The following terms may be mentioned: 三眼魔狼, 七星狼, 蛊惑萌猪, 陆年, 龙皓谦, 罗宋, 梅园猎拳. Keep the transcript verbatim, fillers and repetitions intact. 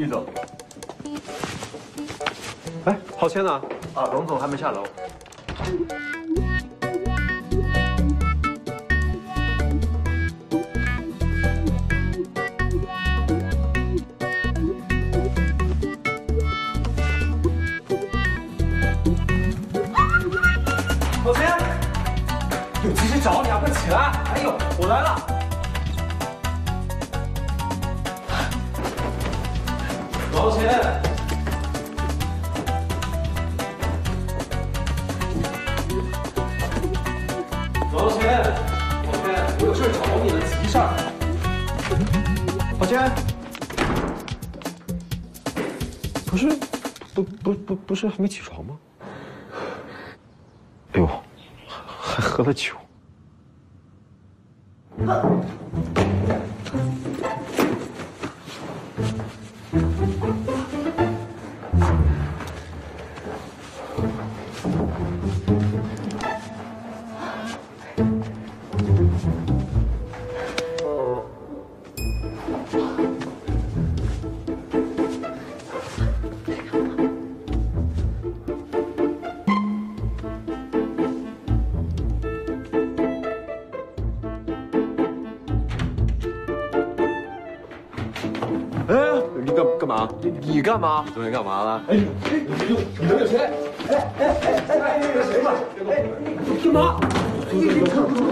易总，哎，郝谦呢？啊，龙总还没下楼。 找你啊！快起来！哎呦，我来了！老秦，老秦，老秦，我有事找你了，急事儿。老秦，不是，不不不不是还没起床吗？哎呦，还喝了酒。 你干嘛？昨天干嘛了？哎，你你你们有谁？哎哎哎哎哎，谁嘛？哎，干嘛？你你你。